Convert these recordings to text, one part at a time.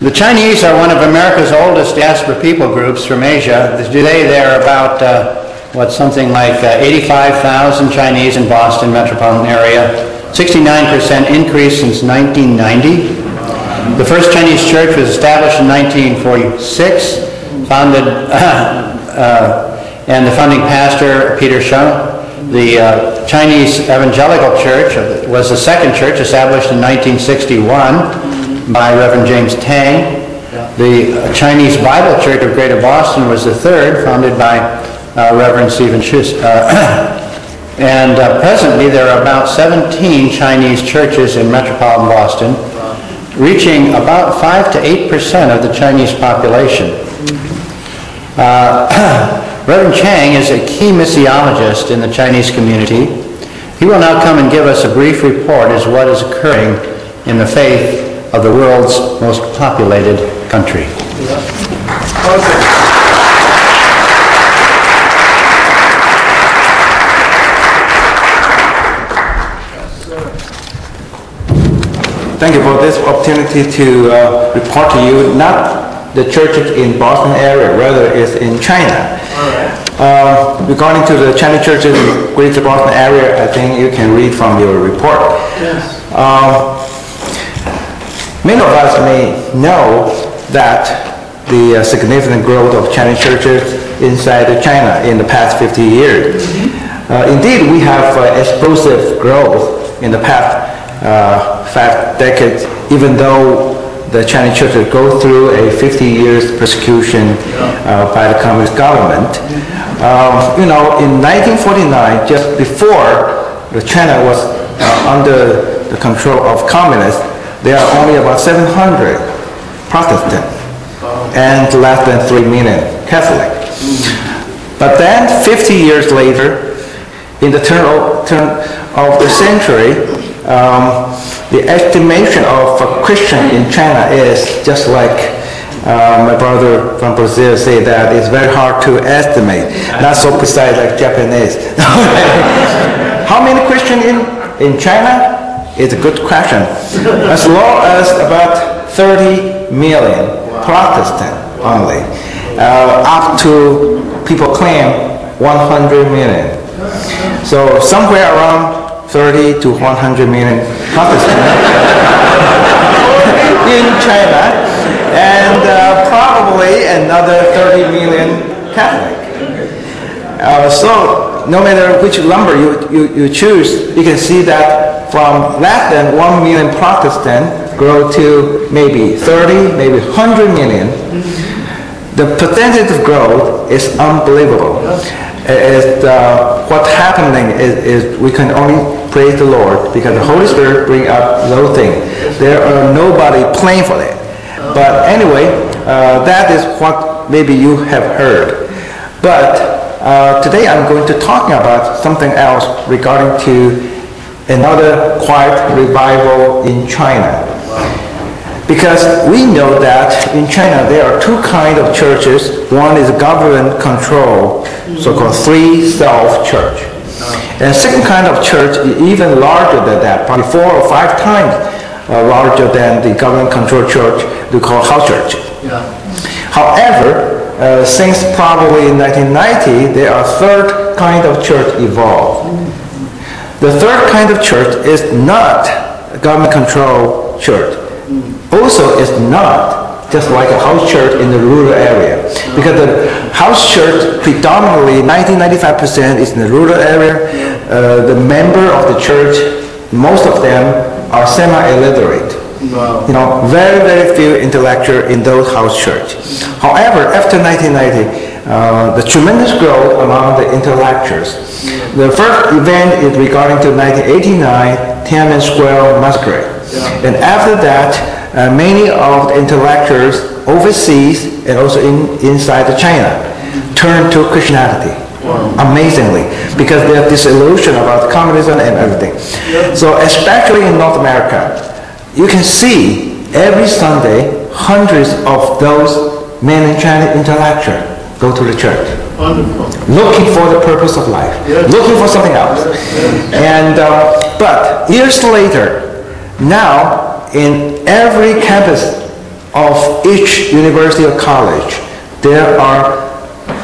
The Chinese are one of America's oldest diaspora people groups from Asia. Today there are about, something like 85,000 Chinese in Boston metropolitan area, 69% increase since 1990. The first Chinese church was established in 1946, founded, and the founding pastor, Peter Chung. The Chinese Evangelical Church was the second church established in 1961 by Reverend James Tang. The Chinese Bible Church of Greater Boston was the third, founded by Reverend Stephen Shu. And presently there are about 17 Chinese churches in metropolitan Boston, reaching about 5 to 8% of the Chinese population. Reverend Chang is a key missiologist in the Chinese community. He will now come and give us a brief report as what is occurring in the faith of the world's most populated country. Thank you for this opportunity to report to you not the churches in Boston area, rather it's in China. Regarding to the Chinese churches in Greater Boston area, I think you can read from your report. Yes. Many of us may know that the significant growth of Chinese churches inside of China in the past 50 years. Indeed, we have explosive growth in the past 5 decades, even though the Chinese church go through a 50 years persecution by the communist government. In 1949, just before China was under the control of communists, there are only about 700 Protestant and less than 3 million Catholic. But then 50 years later, in the turn of the century, the estimation of a Christian in China is just like my brother from Brazil said that it's very hard to estimate, not so precise like Japanese. How many Christians in China? It's a good question. As low as about 30 million Protestant only, up to people claim 100 million. So somewhere around 30 to 100 million Protestants in China, and probably another 30 million Catholic. So no matter which number you choose, you can see that from less than 1 million Protestant grow to maybe 30, maybe 100 million. The percentage of growth is unbelievable. What's happening is we can only praise the Lord because the Holy Spirit brings up those things. There are nobody playing for that. But anyway, that is what maybe you have heard. But today I'm going to talk about something else regarding to another quiet revival in China. Because we know that in China there are two kinds of churches. One is government control, so-called three-self church. And second kind of church is even larger than that, probably 4 or 5 times larger than the government control church we call house church. Yeah. However, since probably 1990, there are third kind of church evolved. The third kind of church is not a government control church. Also, it's not just like a house church in the rural area, because the house church predominantly 90-95% is in the rural area. The member of the church, most of them are semi-illiterate. Wow. Very, very few intellectual in those house church. However, after 1990, the tremendous growth among the intellectuals. The first event is regarding to 1989 Tiananmen Square Massacre. And after that, many of the intellectuals overseas and also inside China turned to Christianity, amazingly, because they are disillusioned about communism and everything. So especially in North America, you can see every Sunday hundreds of those mainland Chinese intellectuals go to the church. Wonderful. Looking for the purpose of life, looking for something else. And but years later, now, in every campus of each university or college, there are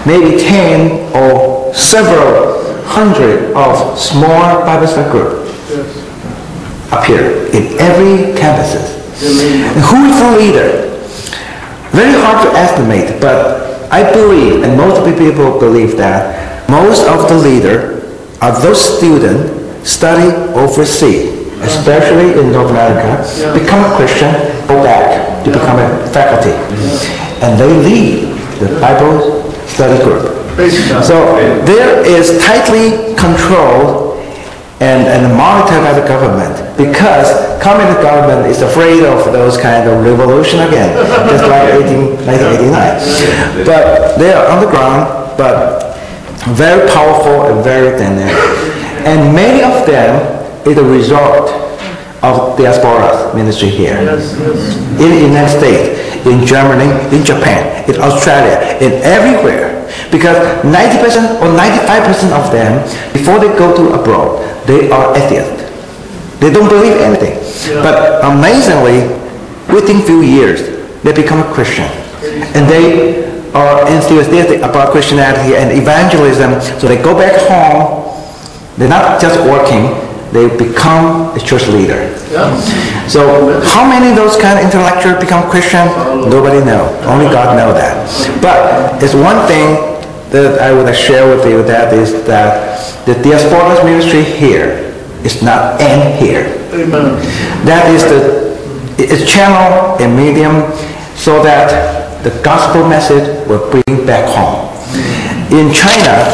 maybe 10 or several hundred of small Bible study groups appear in every campuses. And who is the leader? Very hard to estimate, but I believe, and most people believe, that most of the leaders are those students study overseas, especially in North America, become a Christian, go back to become a faculty. And they lead the Bible study group. So there is tightly controlled and monitored by the government, because communist government is afraid of those kind of revolution again, just like 1989. But they are on the ground, but very powerful and very dynamic. And many of them is a result of diaspora ministry here. In the United States, in Germany, in Japan, in Australia, in everywhere. Because 90% or 95% of them, before they go to abroad, they are atheists. They don't believe anything. But amazingly, within few years, they become a Christian. And they are enthusiastic about Christianity and evangelism. So they go back home. They're not just working. They become a church leader. So how many of those kind of intellectuals become Christian? Nobody knows. Only God knows that. But it's one thing that I would share with you, that is that the diaspora ministry here, it's not end here. Amen. That is the channel and medium so that the gospel message will bring back home. In China,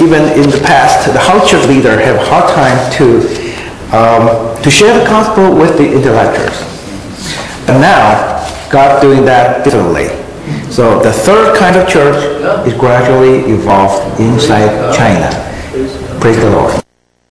even in the past, the culture leader have a hard time to share the gospel with the intellectuals. And now, God doing that differently. So the third kind of church is gradually evolved inside China. Praise the Lord.